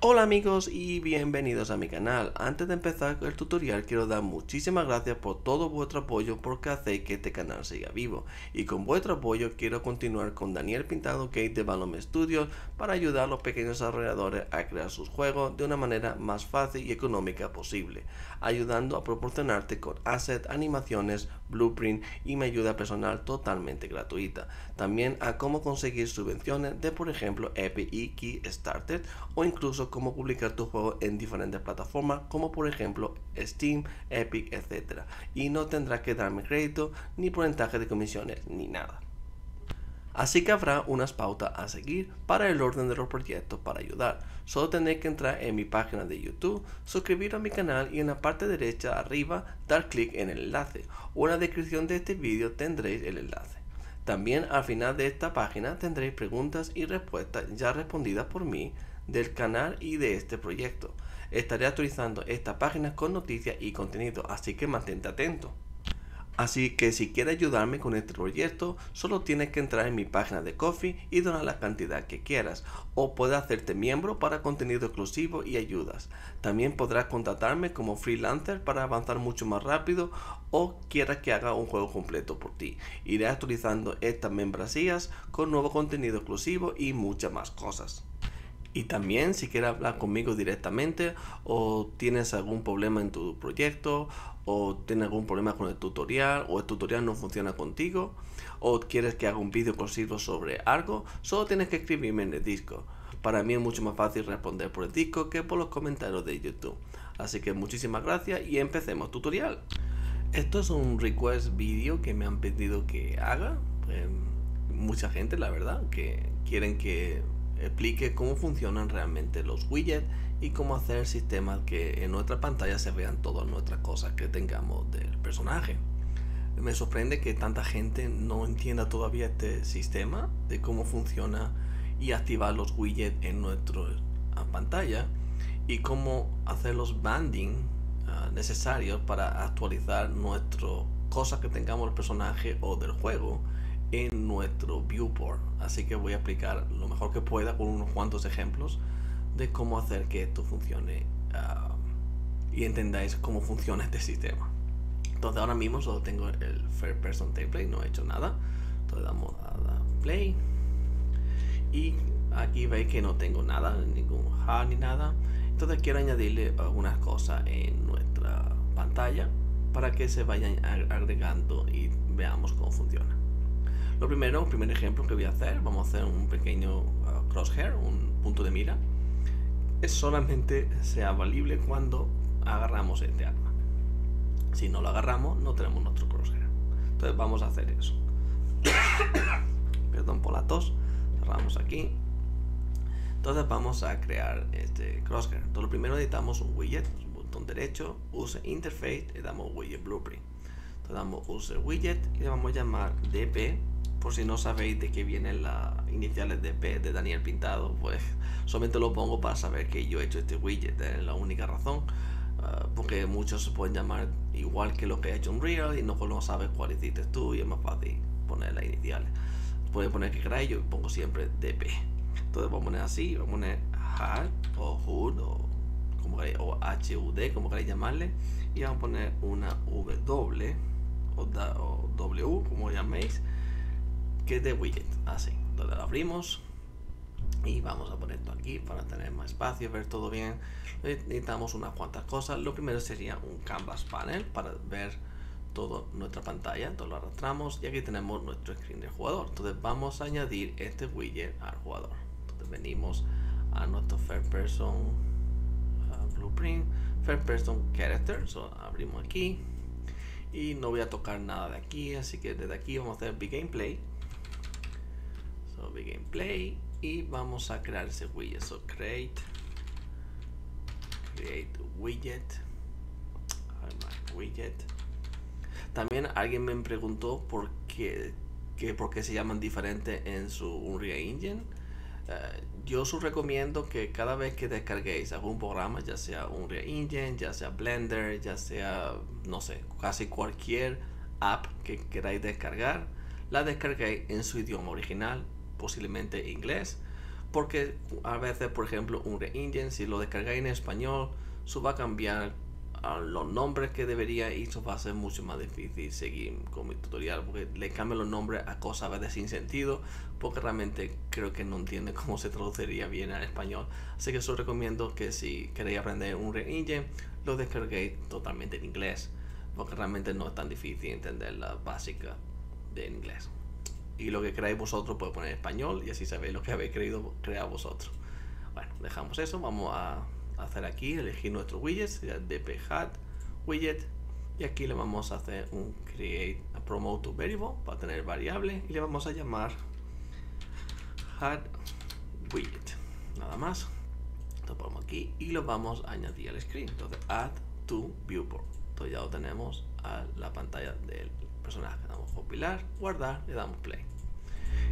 Hola amigos y bienvenidos a mi canal. Antes de empezar el tutorial quiero dar muchísimas gracias por todo vuestro apoyo, porque hacéis que este canal siga vivo, y con vuestro apoyo quiero continuar con Daniel Pintado de Balom Studios para ayudar a los pequeños desarrolladores a crear sus juegos de una manera más fácil y económica posible, ayudando a proporcionarte con assets, animaciones, blueprint y mi ayuda personal totalmente gratuita, también a cómo conseguir subvenciones de por ejemplo Epic y Kickstarter, o incluso cómo publicar tu juego en diferentes plataformas como por ejemplo Steam, Epic, etcétera, y no tendrás que darme crédito ni porcentaje de comisiones ni nada. Así que habrá unas pautas a seguir para el orden de los proyectos para ayudar. Solo tendréis que entrar en mi página de YouTube, suscribiros a mi canal y en la parte derecha arriba dar clic en el enlace, o en la descripción de este vídeo tendréis el enlace. También al final de esta página tendréis preguntas y respuestas ya respondidas por mí, del canal y de este proyecto. Estaré actualizando estas páginas con noticias y contenido, así que mantente atento. Así que si quieres ayudarme con este proyecto, solo tienes que entrar en mi página de Ko-fi y donar la cantidad que quieras, o puedes hacerte miembro para contenido exclusivo y ayudas. También podrás contratarme como freelancer para avanzar mucho más rápido, o quieras que haga un juego completo por ti. Iré actualizando estas membresías con nuevo contenido exclusivo y muchas más cosas. Y también si quieres hablar conmigo directamente, o tienes algún problema en tu proyecto, o tienes algún problema con el tutorial, o el tutorial no funciona contigo, o quieres que haga un vídeo exclusivo sobre algo, solo tienes que escribirme en el Discord. Para mí es mucho más fácil responder por el Discord que por los comentarios de YouTube. Así que muchísimas gracias y empecemos tutorial. Esto es un request vídeo que me han pedido que haga. Mucha gente, la verdad, que quieren que explique cómo funcionan realmente los widgets y cómo hacer el sistema que en nuestra pantalla se vean todas nuestras cosas que tengamos del personaje. Me sorprende que tanta gente no entienda todavía este sistema de cómo funciona y activar los widgets en nuestra pantalla, y cómo hacer los banding necesarios para actualizar nuestras cosas que tengamos del personaje o del juego en nuestro viewport. Así que voy a explicar lo mejor que pueda con unos cuantos ejemplos de cómo hacer que esto funcione y entendáis cómo funciona este sistema. Entonces ahora mismo solo tengo el First Person Template, no he hecho nada. Entonces damos a play y aquí veis que no tengo nada, ningún HUD ni nada. Entonces quiero añadirle algunas cosas en nuestra pantalla para que se vayan agregando y veamos cómo funciona. Lo primero, el primer ejemplo que voy a hacer, vamos a hacer un pequeño crosshair, un punto de mira. Es solamente sea valible cuando agarramos este arma. Si no lo agarramos, no tenemos nuestro crosshair. Entonces vamos a hacer eso. Perdón por la tos. Cerramos aquí. Entonces vamos a crear este crosshair. Entonces lo primero necesitamos un widget, un botón derecho, use interface, le damos widget blueprint. Entonces damos use widget y le vamos a llamar DP. Por si no sabéis de qué vienen las iniciales de P de Daniel Pintado, pues solamente lo pongo para saber que yo he hecho este widget, es la única razón, porque muchos se pueden llamar igual que lo que ha hecho Unreal y no sabes cuál hiciste tú, y es más fácil poner las iniciales. Puedes poner que queráis, yo pongo siempre DP. Entonces vamos a poner así, vamos a poner HUD o HUD o HUD, como queráis llamarle, y vamos a poner una W o W, como llaméis, que es de widget, así. Entonces lo abrimos y vamos a poner esto aquí para tener más espacio, ver todo bien. Necesitamos unas cuantas cosas. Lo primero sería un Canvas Panel para ver toda nuestra pantalla. Entonces lo arrastramos y aquí tenemos nuestro screen del jugador. Entonces vamos a añadir este widget al jugador. Entonces venimos a nuestro First Person Blueprint, First Person Character, so, abrimos aquí y no voy a tocar nada de aquí, así que desde aquí vamos a hacer BGameplay. Gameplay y vamos a crear ese widget. So create widget. También alguien me preguntó por qué se llaman diferente en su Unreal Engine. Yo os recomiendo que cada vez que descarguéis algún programa, ya sea Unreal Engine, ya sea Blender, ya sea no sé, casi cualquier app que queráis descargar, la descarguéis en su idioma original, posiblemente inglés, porque a veces, por ejemplo, Unreal Engine, si lo descargáis en español, eso va a cambiar a los nombres que debería y eso va a ser mucho más difícil seguir con mi tutorial, porque le cambian los nombres a cosas a veces sin sentido, porque realmente creo que no entiende cómo se traduciría bien al español. Así que os recomiendo que si queréis aprender Unreal Engine, lo descarguéis totalmente en inglés, porque realmente no es tan difícil entender la básica de inglés. Y lo que creáis vosotros puede poner en español y así sabéis lo que habéis querido crear vosotros. Bueno, dejamos eso, vamos a hacer aquí, elegir nuestro widget, sería dp HUD widget, y aquí le vamos a hacer un create a promote to variable para tener variable y le vamos a llamar HUD widget, nada más. Lo ponemos aquí y lo vamos a añadir al screen, entonces add to viewport. Entonces ya lo tenemos a la pantalla del personaje, le damos compilar, guardar, le damos play.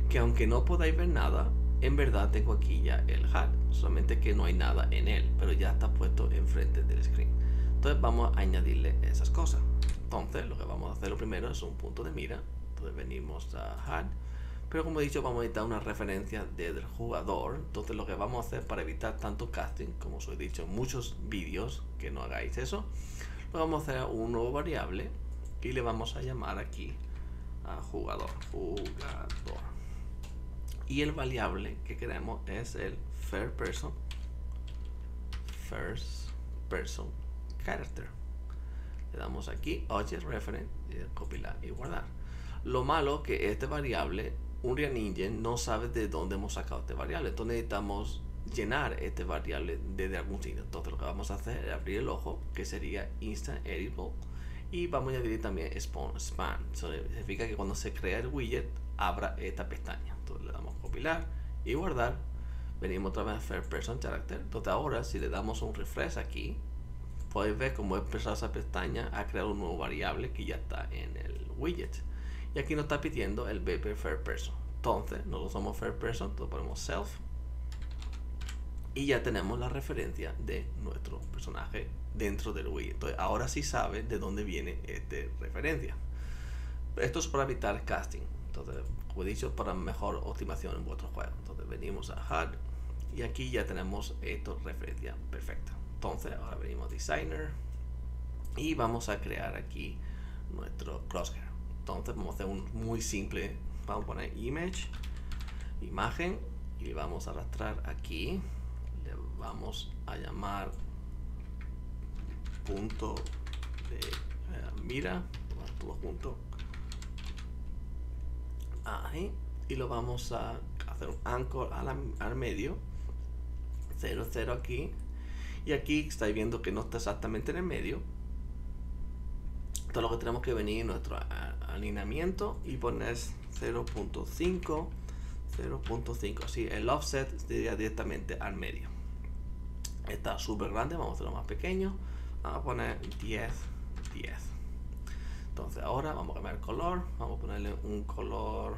Que aunque no podáis ver nada, en verdad tengo aquí ya el HUD, solamente que no hay nada en él, pero ya está puesto enfrente del screen. Entonces vamos a añadirle esas cosas. Entonces lo que vamos a hacer lo primero es un punto de mira, entonces venimos a HUD, pero como he dicho vamos a editar una referencia del jugador. Entonces lo que vamos a hacer para evitar tanto casting, como os he dicho en muchos vídeos que no hagáis eso, lo vamos a hacer a un nuevo variable y le vamos a llamar aquí a jugador. Y el variable que queremos es el First Person Character. Le damos aquí, Object Reference, copiar y guardar. Lo malo que este variable, Unreal Engine no sabe de dónde hemos sacado este variable. Entonces necesitamos llenar este variable desde algún sitio. Entonces lo que vamos a hacer es abrir el ojo, que sería Instant Editable. Y vamos a añadir también Span. Eso significa que cuando se crea el widget, abra esta pestaña. Entonces le damos compilar y guardar. Venimos otra vez a First Person Character. Entonces ahora si le damos un refresh aquí, podéis ver cómo empezó esa pestaña a crear un nuevo variable que ya está en el widget. Y aquí nos está pidiendo el BP First Person. Entonces no lo somos First Person, entonces ponemos self. Y ya tenemos la referencia de nuestro personaje dentro del widget. Entonces ahora sí sabe de dónde viene esta referencia. Esto es para evitar casting. Entonces, como he dicho, para mejor optimización en vuestro juego. Entonces venimos a HUD y aquí ya tenemos esta referencia perfecta. Entonces ahora venimos a Designer y vamos a crear aquí nuestro Crosshair. Entonces vamos a hacer un muy simple, vamos a poner imagen y vamos a arrastrar aquí, le vamos a llamar punto de mira, todo junto. Ahí, y lo vamos a hacer un anchor al medio 0,0 aquí, y aquí estáis viendo que no está exactamente en el medio. Entonces lo que tenemos que venir es nuestro alineamiento y poner 0.5 0.5, así el offset sería directamente al medio. Está súper grande, vamos a hacerlo más pequeño, vamos a poner 10 10. Entonces ahora vamos a cambiar el color, vamos a ponerle un color,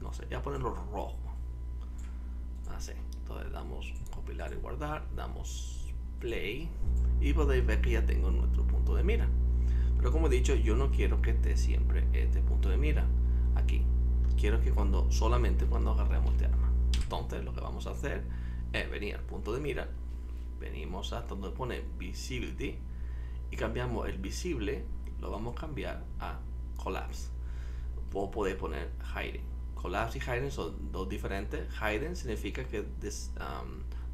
no sé, ya ponerlo rojo, así. Entonces damos compilar y guardar, damos play y podéis ver que ya tengo nuestro punto de mira. Pero como he dicho, yo no quiero que esté siempre este punto de mira aquí, quiero que solamente cuando agarremos este arma. Entonces lo que vamos a hacer es venir al punto de mira, venimos hasta donde pone visibility y cambiamos el visible. Lo vamos a cambiar a collapse, o podéis poner hiding. Collapse y hiding son dos diferentes. Hiding significa que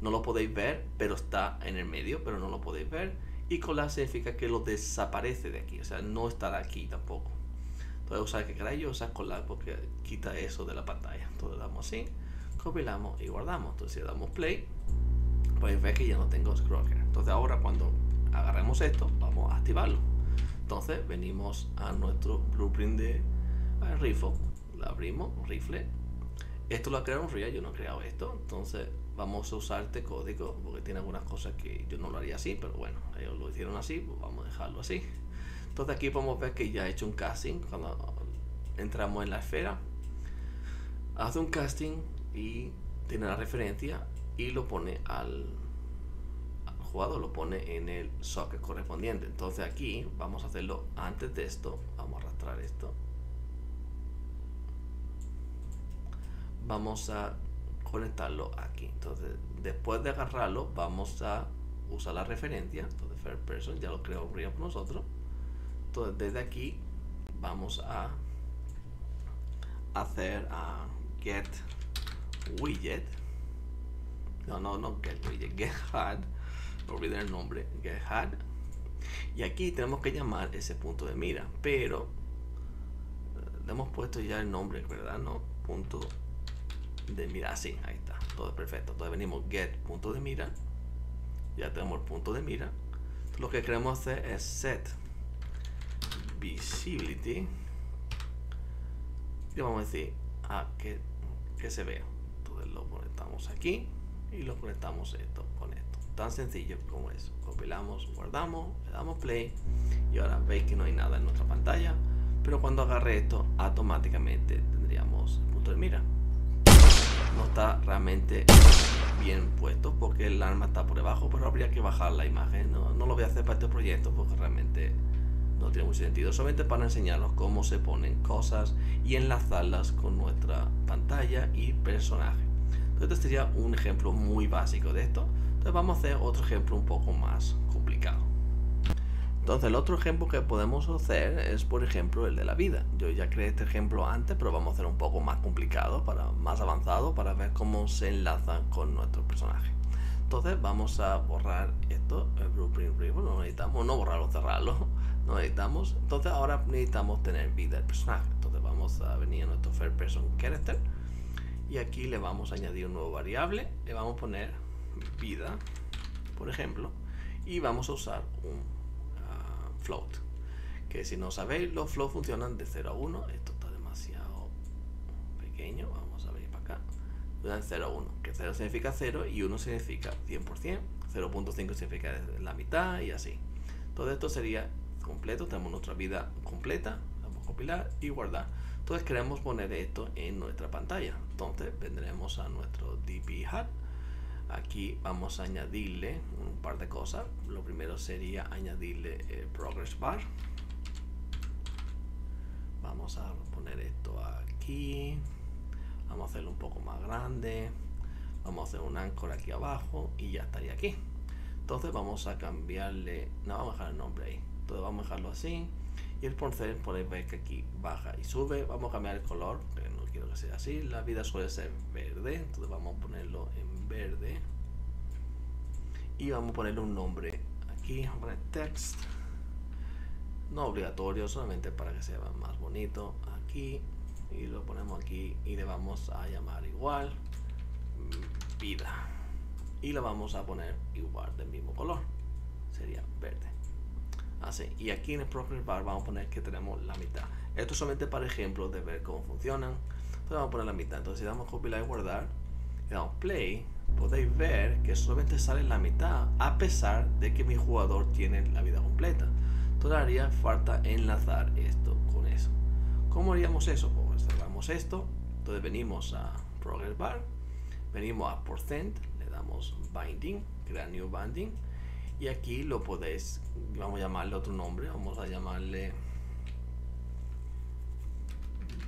no lo podéis ver, pero está en el medio, pero no lo podéis ver. Y collapse significa que lo desaparece de aquí, o sea, no estará aquí tampoco. Entonces usar que queráis, yo usar collapse porque quita eso de la pantalla. Entonces le damos así, compilamos y guardamos. Entonces si le damos play, podéis ver que ya no tengo scroller. Entonces ahora cuando agarremos esto, vamos a activarlo. Entonces venimos a nuestro blueprint de rifle, lo abrimos, rifle. Esto lo ha creado Unreal, yo no he creado esto. Entonces vamos a usar este código porque tiene algunas cosas que yo no lo haría así, pero bueno, ellos lo hicieron así, pues vamos a dejarlo así. Entonces aquí podemos ver que ya he hecho un casting cuando entramos en la esfera. Hace un casting y tiene la referencia y lo pone al jugador, lo pone en el socket correspondiente. Entonces aquí vamos a hacerlo antes de esto, vamos a arrastrar esto, vamos a conectarlo aquí. Entonces, después de agarrarlo, vamos a usar la referencia. Entonces, First Person ya lo creó Unreal por nosotros. Entonces, desde aquí vamos a hacer a get widget. No, get widget, get HUD. No olvidé el nombre, get HUD. Y aquí tenemos que llamar ese punto de mira, pero le hemos puesto ya el nombre, ¿verdad? No, punto de mira, así, ahí está, todo perfecto. Entonces venimos get punto de mira, ya tenemos el punto de mira. Entonces, lo que queremos hacer es set visibility y vamos a decir a que se vea. Entonces lo conectamos aquí y lo conectamos esto con esto. Tan sencillo como eso. Compilamos, guardamos, le damos play y ahora veis que no hay nada en nuestra pantalla, pero cuando agarre esto automáticamente tendríamos el punto de mira. No está realmente bien puesto porque el arma está por debajo, pero habría que bajar la imagen. No lo voy a hacer para este proyecto porque realmente no tiene mucho sentido, solamente para enseñaros cómo se ponen cosas y enlazarlas con nuestra pantalla y personaje. Entonces este sería un ejemplo muy básico de esto. Entonces vamos a hacer otro ejemplo un poco más complicado. Entonces el otro ejemplo que podemos hacer es, por ejemplo, el de la vida. Yo ya creé este ejemplo antes, pero vamos a hacer un poco más complicado, más avanzado, para ver cómo se enlazan con nuestro personaje. Entonces vamos a borrar esto, el blueprint ribbon, no necesitamos, no borrarlo, cerrarlo, no necesitamos. Entonces ahora necesitamos tener vida el personaje. Entonces vamos a venir a nuestro First Person Character y aquí le vamos a añadir un nuevo variable, le vamos a poner vida, por ejemplo, y vamos a usar un float, que si no sabéis, los floats funcionan de 0 a 1. Esto está demasiado pequeño, vamos a venir para acá. De 0 a 1, que 0 significa 0 y 1 significa 100%, 0.5 significa la mitad y así. Todo esto sería completo, tenemos nuestra vida completa, vamos a compilar y guardar. Entonces queremos poner esto en nuestra pantalla, entonces vendremos a nuestro DP HUD. Aquí vamos a añadirle un par de cosas. Lo primero sería añadirle Progress Bar. Vamos a poner esto aquí. Vamos a hacerlo un poco más grande. Vamos a hacer un anchor aquí abajo y ya estaría aquí. Entonces vamos a cambiarle. No, vamos a dejar el nombre ahí. Entonces vamos a dejarlo así. Y el pincel podéis ver que aquí baja y sube. Vamos a cambiar el color, pero no quiero que sea así. La vida suele ser verde, entonces vamos a ponerlo en verde. Y vamos a ponerle un nombre aquí, vamos a poner text. No obligatorio, solamente para que sea más bonito. Aquí, y lo ponemos aquí y le vamos a llamar igual vida. Y lo vamos a poner igual del mismo color. Sería verde. Así, y aquí en el Progress Bar vamos a poner que tenemos la mitad. Esto es solamente para ejemplos de ver cómo funcionan. Entonces vamos a poner la mitad. Entonces si damos compilar y guardar, le damos play, podéis ver que solamente sale la mitad, a pesar de que mi jugador tiene la vida completa. Entonces haría falta enlazar esto con eso. ¿Cómo haríamos eso? Pues cerramos esto, entonces venimos a Progress Bar, venimos a %, le damos Binding, Crear New Binding. Y aquí lo podéis, vamos a llamarle otro nombre, vamos a llamarle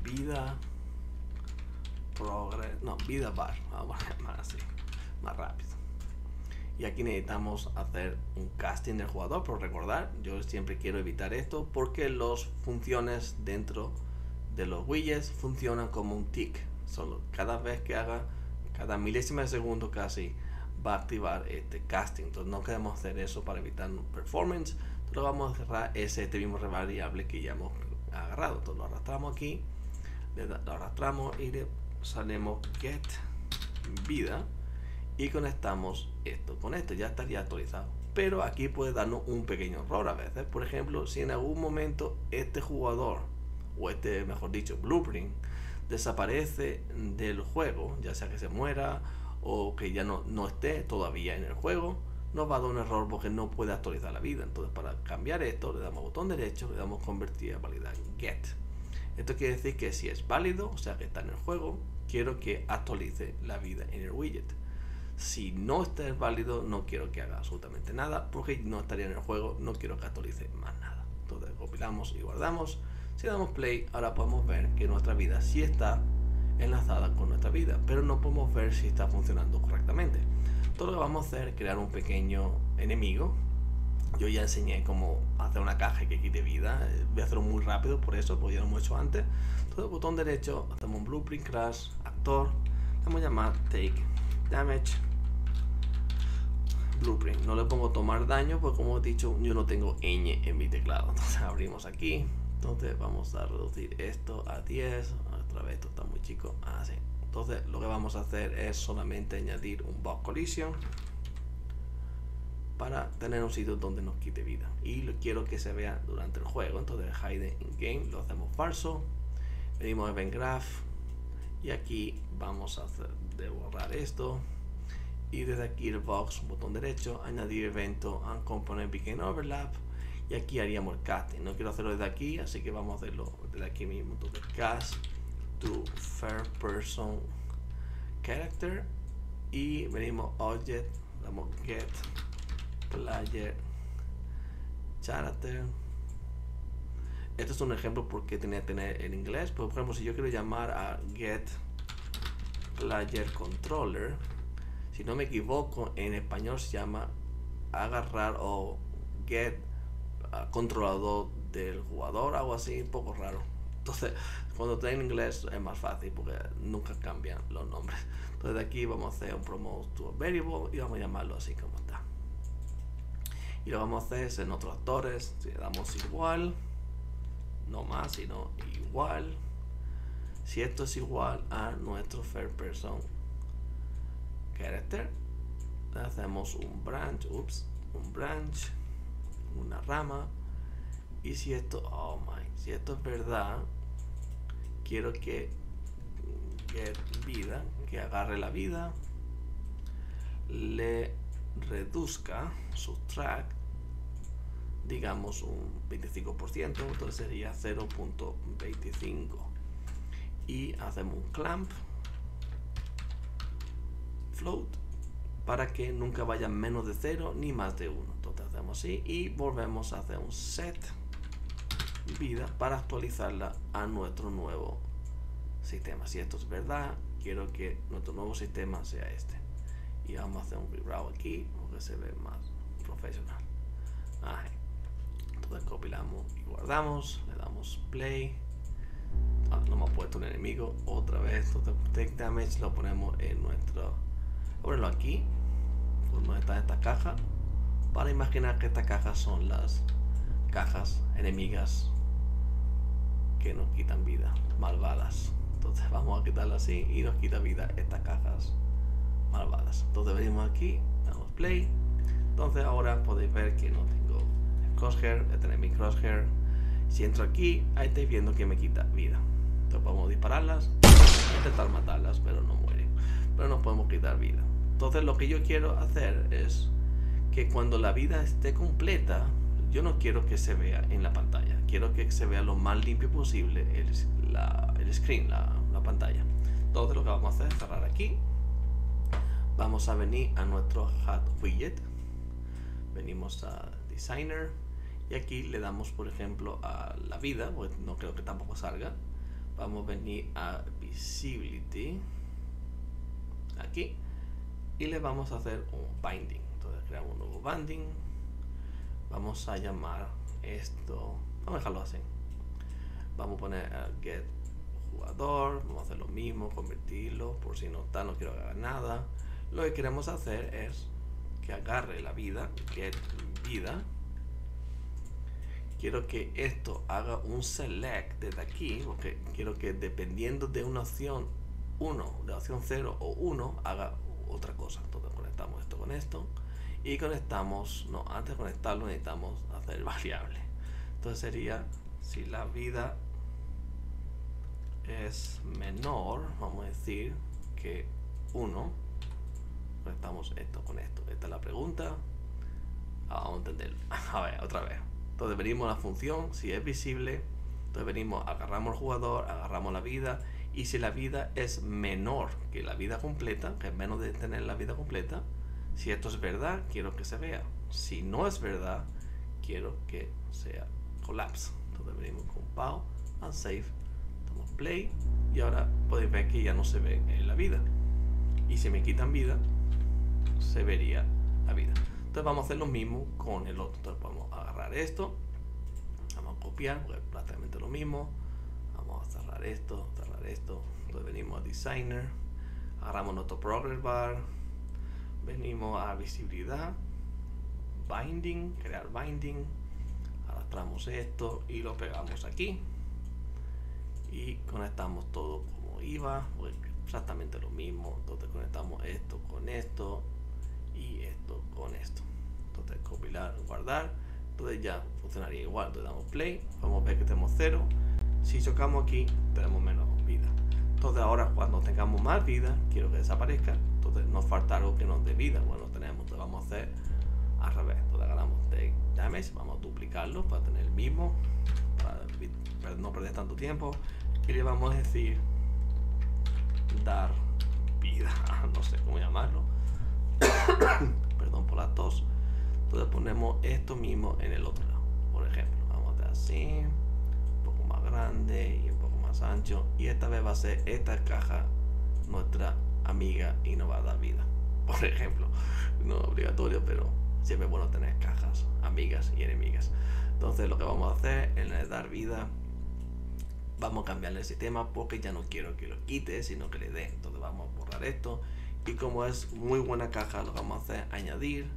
vida progress, no, vida bar, vamos a llamar así, más rápido. Y aquí necesitamos hacer un casting del jugador, pero recordar, yo siempre quiero evitar esto porque las funciones dentro de los widgets funcionan como un tick, solo cada vez que haga, cada milésima de segundo casi, va a activar este casting. Entonces no queremos hacer eso para evitar performance. Entonces vamos a cerrar este mismo variable que ya hemos agarrado. Entonces lo arrastramos aquí, lo arrastramos y le salimos get vida y conectamos esto con esto. Ya estaría actualizado, pero aquí puede darnos un pequeño error a veces. Por ejemplo, si en algún momento este jugador o este, mejor dicho, blueprint desaparece del juego, ya sea que se muera o que ya no esté todavía en el juego, nos va a dar un error porque no puede actualizar la vida. Entonces para cambiar esto le damos botón derecho, le damos convertir a validar get. Esto quiere decir que si es válido, o sea que está en el juego, quiero que actualice la vida en el widget. Si no está válido, no quiero que haga absolutamente nada porque no estaría en el juego, no quiero que actualice más nada. Entonces compilamos y guardamos. Si damos play, ahora podemos ver que nuestra vida sí está enlazada con nuestra vida, pero no podemos ver si está funcionando correctamente. Todo lo que vamos a hacer es crear un pequeño enemigo. Yo ya enseñé cómo hacer una caja que quite vida, voy a hacerlo muy rápido por eso, porque ya lo hemos hecho antes. Entonces botón derecho, hacemos un blueprint crash, actor, le vamos a llamar take damage blueprint. No le pongo tomar daño porque, como he dicho, yo no tengo ñ en mi teclado. Entonces abrimos aquí, entonces vamos a reducir esto a 10, otra vez, esto está muy chico, así. Entonces lo que vamos a hacer es solamente añadir un box collision para tener un sitio donde nos quite vida, y lo quiero que se vea durante el juego. Entonces hide in game lo hacemos falso, venimos a event graph y aquí vamos a hacer de borrar esto, y desde aquí el box, botón derecho, añadir evento and component begin overlap, y aquí haríamos el casting. No quiero hacerlo desde aquí, así que vamos a hacerlo desde aquí mismo. Entonces cast to first person character y venimos object, damos get player character. Esto es un ejemplo porque tenía que tener en inglés. Por ejemplo, si yo quiero llamar a get player controller, si no me equivoco en español se llama agarrar o get controlador del jugador, algo así, un poco raro. Entonces cuando está en inglés es más fácil porque nunca cambian los nombres. Entonces de aquí vamos a hacer un promote to variable y vamos a llamarlo así como está. Y lo vamos a hacer es en otros actores, si le damos igual, no más sino igual, si esto es igual a nuestro first person character, le hacemos un branch, una rama, y si esto, si esto es verdad, quiero que get vida, que agarre la vida, le reduzca, subtract, digamos un 25%, entonces sería 0.25, y hacemos un clamp float para que nunca vaya menos de 0 ni más de 1. Entonces hacemos así y volvemos a hacer un set vida para actualizarla a nuestro nuevo sistema. Si esto es verdad, quiero que nuestro nuevo sistema sea este. Y vamos a hacer un rerow aquí porque se ve más profesional. Ajá. Entonces compilamos y guardamos, le damos play. No hemos puesto un enemigo otra vez. Entonces take damage lo ponemos en nuestro, ponlo aquí donde están estas cajas, para imaginar que estas cajas son las cajas enemigas que nos quitan vida, malvadas. Entonces vamos a quitarla así y nos quita vida estas cajas malvadas. Entonces venimos aquí, damos play. Entonces ahora podéis ver que no tengo el crosshair, voy a tener mi crosshair. Si entro aquí, ahí estáis viendo que me quita vida. Entonces podemos dispararlas, intentar matarlas, pero no mueren, pero nos podemos quitar vida. Entonces lo que yo quiero hacer es que cuando la vida esté completa, yo no quiero que se vea en la pantalla, quiero que se vea lo más limpio posible el screen, la pantalla. Entonces lo que vamos a hacer es cerrar aquí. Vamos a venir a nuestro HUD widget, venimos a designer y aquí le damos, por ejemplo, a la vida, porque no creo que tampoco salga. Vamos a venir a visibility aquí y le vamos a hacer un binding. Entonces creamos un nuevo binding, vamos a llamar esto, vamos a dejarlo así, vamos a poner a get jugador, vamos a hacer lo mismo, convertirlo por si no está, no quiero agarrar nada. Lo que queremos hacer es que agarre la vida, get vida. Quiero que esto haga un select desde aquí, porque quiero que dependiendo de una opción 1, de opción 0 o 1, haga otra cosa. Entonces conectamos esto con esto y conectamos, no, antes de conectarlo necesitamos hacer variable. Entonces sería si la vida es menor, vamos a decir que 1, conectamos esto con esto. Esta es la pregunta. Vamos a entenderlo. A ver, otra vez. Entonces venimos a la función, si es visible, entonces venimos, agarramos al jugador, agarramos la vida, y si la vida es menor que la vida completa, que es menos de tener la vida completa, si esto es verdad, quiero que se vea. Si no es verdad, quiero que sea collapse. Entonces venimos con pow and save. damos play y ahora podéis ver que ya no se ve la vida, y si me quitan vida se vería la vida. Entonces vamos a hacer lo mismo con el otro. Entonces podemos agarrar esto, vamos a copiar, porque es prácticamente lo mismo. Vamos a cerrar esto, cerrar esto. Entonces venimos a Designer, agarramos nuestro Progress Bar, venimos a Visibilidad, Binding, crear Binding, arrastramos esto y lo pegamos aquí y conectamos todo como iba, exactamente lo mismo. Entonces conectamos esto con esto y esto con esto. Entonces compilar, guardar, entonces ya funcionaría igual. Entonces damos play, vamos a ver que tenemos 0. Si chocamos aquí tenemos menos vida. Entonces ahora cuando tengamos más vida, quiero que desaparezca, entonces nos falta algo que nos dé vida. Bueno, tenemos, entonces vamos a hacer al revés. Entonces agarramos de damage, vamos a duplicarlo para tener el mismo, para no perder tanto tiempo, y le vamos a decir dar vida, no sé cómo llamarlo. Perdón por la tos. Entonces ponemos esto mismo en el otro lado, por ejemplo, vamos a hacer así, un poco más grande y un poco más ancho, y esta vez va a ser esta caja nuestra amiga y nos va a dar vida, por ejemplo. No es obligatorio, pero siempre es bueno tener cajas amigas y enemigas. Entonces lo que vamos a hacer en el dar vida, vamos a cambiarle el sistema porque ya no quiero que lo quite sino que le dé. Entonces vamos a borrar esto, y como es muy buena caja, lo que vamos a hacer es añadir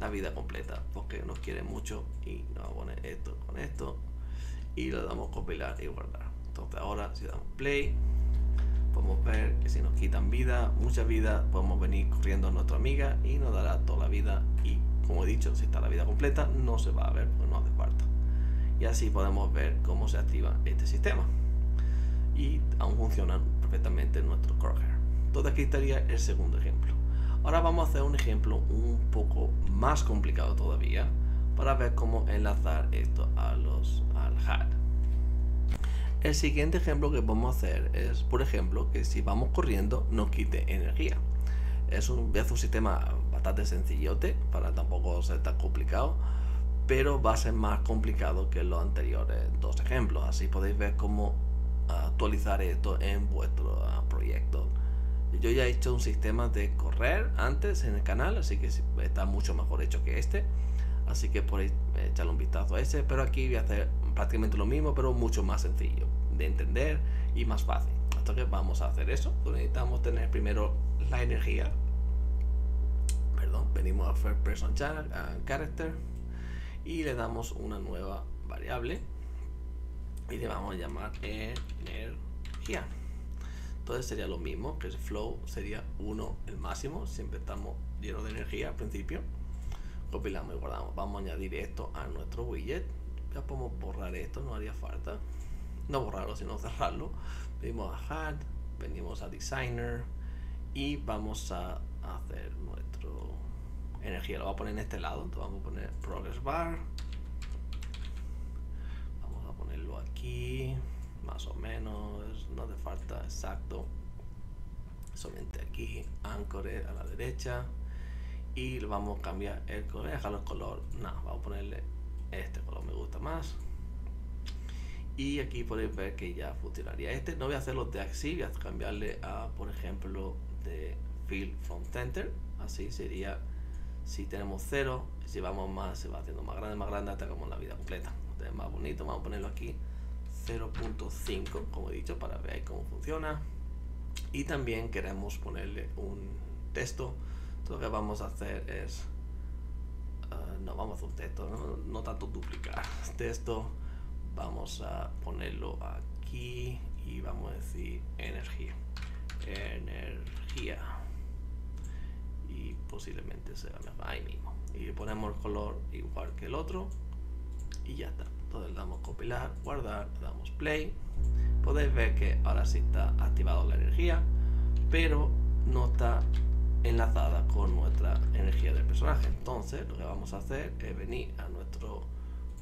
la vida completa porque nos quiere mucho, y nos vamos a poner esto con esto y lo damos compilar y guardar. Entonces ahora si damos play podemos ver que si nos quitan vida, mucha vida, podemos venir corriendo a nuestra amiga y nos dará toda la vida, y como he dicho, si está la vida completa no se va a ver porque no hace falta. Y así podemos ver cómo se activa este sistema, y aún funcionan perfectamente nuestros Crosshair. Entonces aquí estaría el segundo ejemplo. Ahora vamos a hacer un ejemplo un poco más complicado todavía para ver cómo enlazar esto al HUD. El siguiente ejemplo que vamos a hacer es, por ejemplo, que si vamos corriendo nos quite energía. Es un sistema bastante sencillote, para tampoco ser tan complicado, pero va a ser más complicado que los anteriores dos ejemplos. Así podéis ver cómo actualizar esto en vuestro proyecto. Yo ya he hecho un sistema de correr antes en el canal, así que está mucho mejor hecho que este, así que podéis echarle un vistazo a ese, pero aquí voy a hacer prácticamente lo mismo pero mucho más sencillo de entender y más fácil. Entonces vamos a hacer eso. Necesitamos tener primero la energía, perdón, venimos a First Person Character y le damos una nueva variable y le vamos a llamar energía. Entonces sería lo mismo, que el flow sería 1 el máximo, siempre estamos llenos de energía al principio. Copilamos y guardamos. Vamos a añadir esto a nuestro widget. Ya podemos borrar esto, no haría falta, no borrarlo sino cerrarlo. Venimos a HUD, venimos a Designer y vamos a hacer nuestro energía, lo voy a poner en este lado. Entonces vamos a poner Progress Bar, vamos a ponerlo aquí más o menos, no hace falta exacto, solamente aquí, Anchor a la derecha, y le vamos a cambiar el color, dejarlo en color, nada, vamos a ponerle este color, me gusta más, y aquí podéis ver que ya funcionaría. Este no voy a hacerlo de axi, voy a cambiarle a, por ejemplo, de Fill from Center. Así sería, si tenemos 0, si vamos más, se va haciendo más grande hasta como la vida completa. Entonces, más bonito, vamos a ponerlo aquí 0.5, como he dicho, para ver cómo funciona. Y también queremos ponerle un texto. Entonces, lo que vamos a hacer es no vamos a hacer un texto, no tanto duplicar texto, vamos a ponerlo aquí y vamos a decir energía, y posiblemente sea ahí mismo, y le ponemos el color igual que el otro y ya está. Entonces le damos compilar, guardar, le damos play. Podéis ver que ahora sí está activado la energía, pero no está enlazada con nuestra energía del personaje. Entonces lo que vamos a hacer es venir a nuestro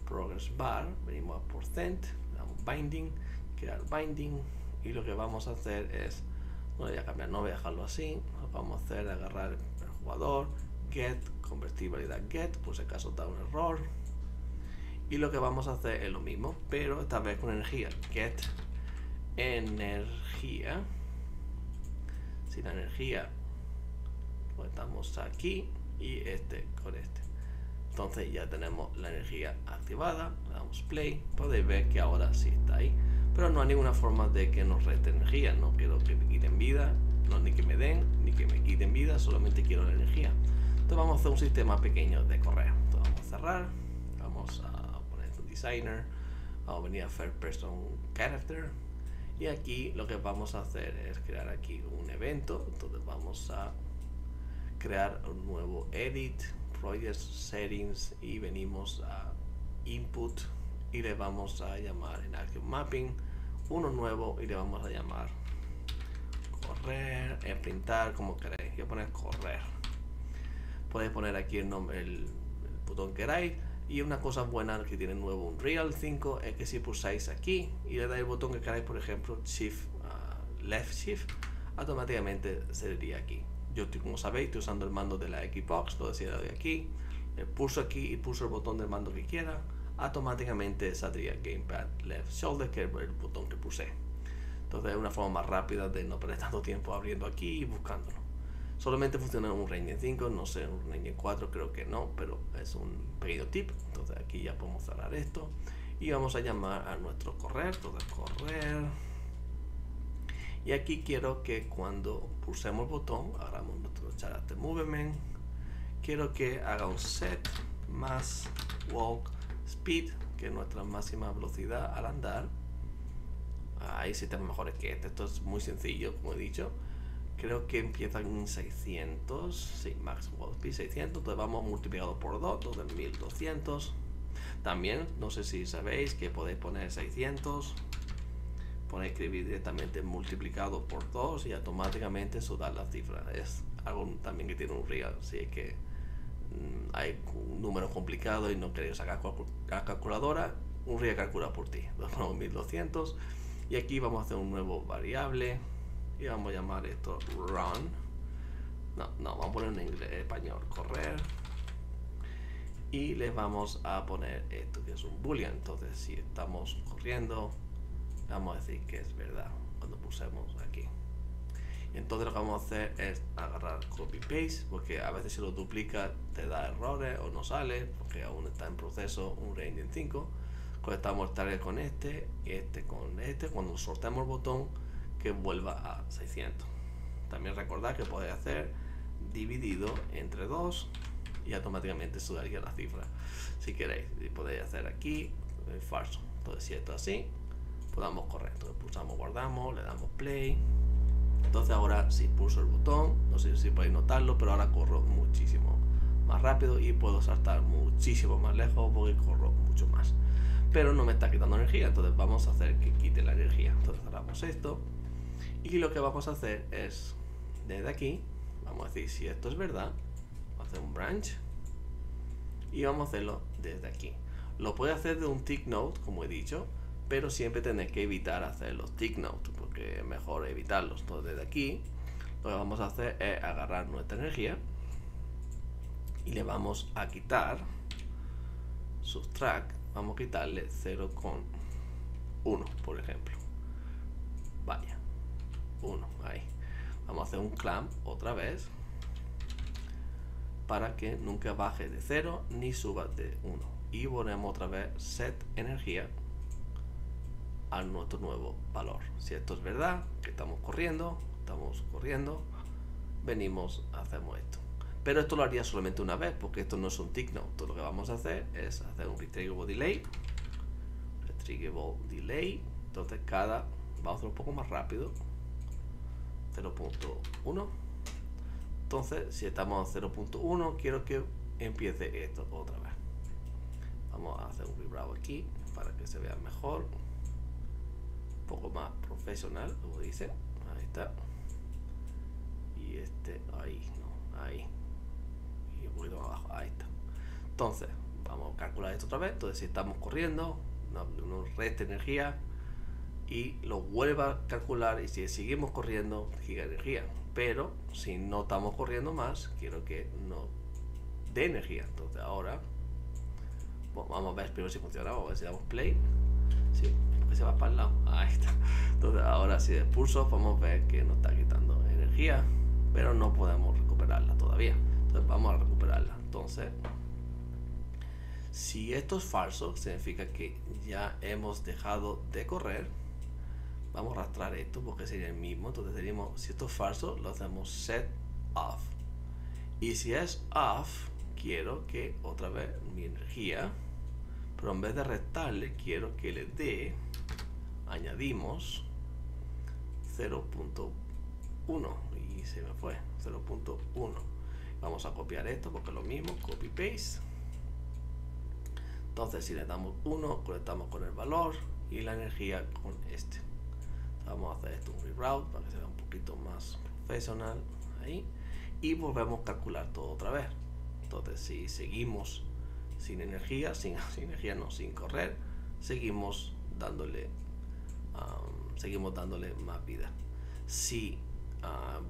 Progress Bar, venimos a percent, le damos binding, crear binding, y lo que vamos a hacer es, no voy a cambiar, no voy a dejarlo así, lo que vamos a hacer es agarrar el jugador, get, convertir validad get, por si acaso da un error, y lo que vamos a hacer es lo mismo pero esta vez con energía, get energía. Si la energía lo estamos aquí y este con este. Entonces ya tenemos la energía activada, le damos play, podéis ver que ahora sí está ahí, pero no hay ninguna forma de que nos reste energía, no quiero que me quiten vida, no ni que me den, ni que me quiten vida, solamente quiero la energía. Entonces vamos a hacer un sistema pequeño de correo, entonces vamos a cerrar, vamos a poner Designer, vamos a venir a First Person Character y aquí lo que vamos a hacer es crear aquí un evento, entonces vamos a crear un nuevo edit, Project Settings y venimos a Input y le vamos a llamar en Action Mapping uno nuevo y le vamos a llamar Correr, Printar, como queréis. Yo voy a poner Correr. Podéis poner aquí el nombre, el botón que queráis. Y una cosa buena que tiene nuevo Unreal 5 es que si pulsáis aquí y le dais el botón que queráis, por ejemplo Shift, Left Shift, automáticamente se diría aquí. Yo estoy, como sabéis, estoy usando el mando de la Xbox, entonces si le doy aquí, le pulso aquí y pulso el botón del mando que quiera, automáticamente saldría Gamepad Left Shoulder, que es el botón que puse. Entonces es una forma más rápida de no perder tanto tiempo abriendo aquí y buscándolo. Solamente funciona en un Unreal Engine 5, no sé, en un Unreal Engine 4 creo que no, pero es un pequeño tip. Entonces aquí ya podemos cerrar esto y vamos a llamar a nuestro correr, entonces correr. Y aquí quiero que cuando pulsemos el botón, agarramos nuestro character movement, quiero que haga un set más walk speed, que es nuestra máxima velocidad al andar. Hay sistemas mejores que este, esto es muy sencillo, como he dicho. Creo que empieza en 600, sí, max walk speed 600, entonces vamos multiplicado por 2, entonces 1200. También, no sé si sabéis que podéis poner 600. Ponéis escribir directamente multiplicado por 2 y automáticamente eso da las cifras. Es algo también que tiene un Unreal, si es que hay números complicados y no queréis sacar calculadora, un Unreal calcula por ti. Lo ponemos 1200 y aquí vamos a hacer un nuevo variable y vamos a llamar esto run. No, vamos a poner en inglés, español, correr. Y les vamos a poner esto que es un boolean. Entonces, si estamos corriendo, vamos a decir que es verdad cuando pulsemos aquí. Y entonces lo que vamos a hacer es agarrar copy paste, porque a veces si lo duplica te da errores o no sale, porque aún está en proceso un Unreal Engine 5. Conectamos el target con este y este con este. Cuando soltamos el botón, que vuelva a 600. También recordad que podéis hacer dividido entre 2 y automáticamente sudaría la cifra. Si queréis, podéis hacer aquí falso. Entonces, si esto es así, damos correcto, pulsamos, guardamos, le damos play. Entonces ahora si pulso el botón, no sé si podéis notarlo, pero ahora corro muchísimo más rápido y puedo saltar muchísimo más lejos porque corro mucho más, pero no me está quitando energía. Entonces vamos a hacer que quite la energía. Entonces cerramos esto y lo que vamos a hacer es desde aquí vamos a decir si esto es verdad, vamos a hacer un branch y vamos a hacerlo desde aquí. Lo puede hacer de un tick note, como he dicho, pero siempre tenéis que evitar hacer los tick notes, porque es mejor evitarlos. Entonces desde aquí lo que vamos a hacer es agarrar nuestra energía y le vamos a quitar subtract, vamos a quitarle 0,1 por ejemplo, vaya 1 ahí. Vamos a hacer un clamp otra vez para que nunca baje de 0 ni suba de 1 y ponemos otra vez set energía a nuestro nuevo valor. Si esto es verdad, que estamos corriendo, venimos, hacemos esto. Pero esto lo haría solamente una vez, porque esto no es un tick note. Lo que vamos a hacer es hacer un retrievable delay. Entonces vamos a hacer un poco más rápido, 0.1. Entonces si estamos a 0.1 quiero que empiece esto otra vez. Vamos a hacer un rebravo aquí para que se vea mejor, poco más profesional, como dice, ahí está. Y este ahí, no, ahí, y un poquito más abajo, ahí está. Entonces vamos a calcular esto otra vez. Entonces si estamos corriendo, nos resta energía y lo vuelve a calcular, y si seguimos corriendo giga energía, pero si no estamos corriendo más quiero que nos dé energía. Entonces ahora, bueno, vamos a ver primero si funciona, vamos a ver si damos play. Sí, porque se va para el lado. Ahí está. Entonces ahora si expulso podemos ver que nos está quitando energía, pero no podemos recuperarla todavía. Entonces vamos a recuperarla. Entonces si esto es falso, significa que ya hemos dejado de correr. Vamos a arrastrar esto porque sería el mismo. Entonces diríamos, si esto es falso, lo hacemos set off. Y si es off, quiero que otra vez mi energía, pero en vez de restarle, quiero que le dé, añadimos 0.1 y se me fue, 0.1. Vamos a copiar esto porque es lo mismo, copy paste. Entonces si le damos 1, conectamos con el valor y la energía con este. Vamos a hacer esto un reroute para que sea un poquito más profesional ahí, y volvemos a calcular todo otra vez. Entonces si seguimos sin energía, sin correr, seguimos dándole más vida. Si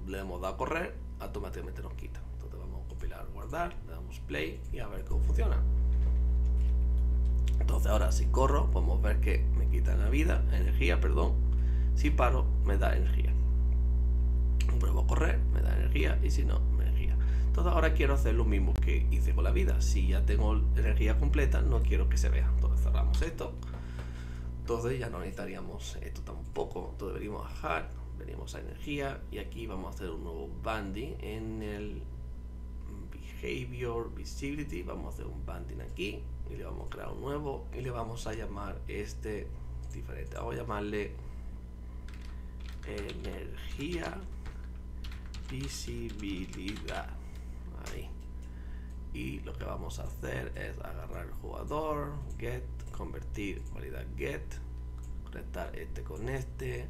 le hemos dado a correr, automáticamente nos quita. Entonces vamos a compilar, guardar, le damos play y a ver cómo funciona. Entonces ahora si corro podemos ver que me quitan la vida, energía, perdón. Si paro me da energía. Vuelvo a correr, me da energía, y si no, me energía. Entonces ahora quiero hacer lo mismo que hice con la vida. Si ya tengo energía completa, no quiero que se vea. Entonces cerramos esto. Entonces ya no necesitaríamos esto tampoco. Entonces venimos a HUD, venimos a energía, y aquí vamos a hacer un nuevo banding en el behavior visibility. Vamos a hacer un banding aquí y le vamos a crear un nuevo y le vamos a llamar este diferente. Vamos a llamarle energía visibilidad. Ahí. Y lo que vamos a hacer es agarrar el jugador, get, convertir cualidad get, conectar este con este,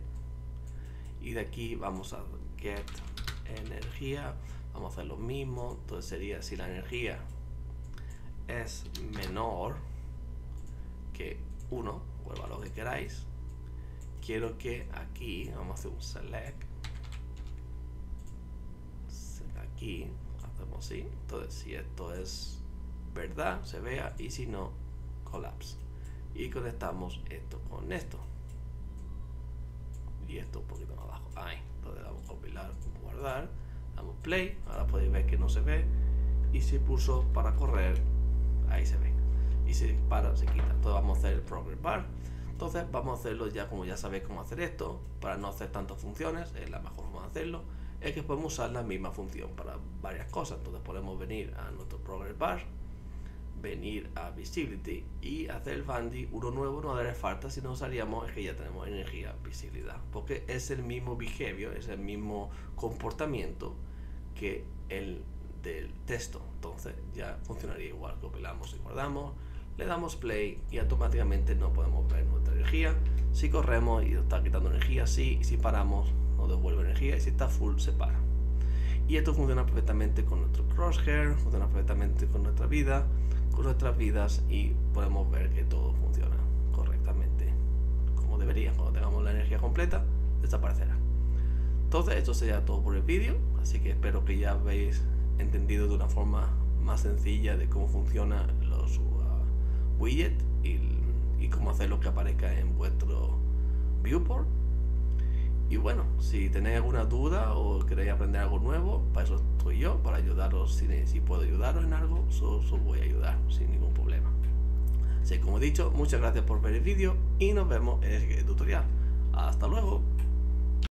y de aquí vamos a get energía. Vamos a hacer lo mismo. Entonces sería, si la energía es menor que 1, vuelva lo que queráis, quiero que aquí vamos a hacer un select. Aquí hacemos así. Entonces si esto es verdad, se vea, y si no, collapse. Y conectamos esto con esto y esto un poquito más abajo. Ahí. Entonces damos compilar, guardar, damos play. Ahora podéis ver que no se ve, y si pulso para correr, ahí se ve, y si dispara se quita. Entonces vamos a hacer el progress bar. Entonces vamos a hacerlo ya, como ya sabéis cómo hacer esto, para no hacer tantas funciones. Es la mejor forma de hacerlo, es que podemos usar la misma función para varias cosas. Entonces podemos venir a nuestro progress bar, venir a visibility y hacer el banding uno nuevo. No dará falta, si no usaríamos es que ya tenemos energía visibilidad, porque es el mismo behavior, es el mismo comportamiento que el del texto. Entonces ya funcionaría igual. Copilamos y guardamos, le damos play y automáticamente no podemos ver nuestra energía. Si corremos y está quitando energía, sí, y si paramos nos devuelve energía, y si está full se para. Y esto funciona perfectamente con nuestro crosshair, funciona perfectamente con nuestra vida, con nuestras vidas, y podemos ver que todo funciona correctamente como debería. Cuando tengamos la energía completa desaparecerá. Entonces esto sería todo por el vídeo, así que espero que ya habéis entendido de una forma más sencilla de cómo funcionan los widgets y cómo hacer lo que aparezca en vuestro viewport. Y bueno, si tenéis alguna duda o queréis aprender algo nuevo, para eso estoy yo, para ayudaros. Si puedo ayudaros en algo, os voy a ayudar sin ningún problema. Así que, como he dicho, muchas gracias por ver el vídeo y nos vemos en el tutorial. Hasta luego.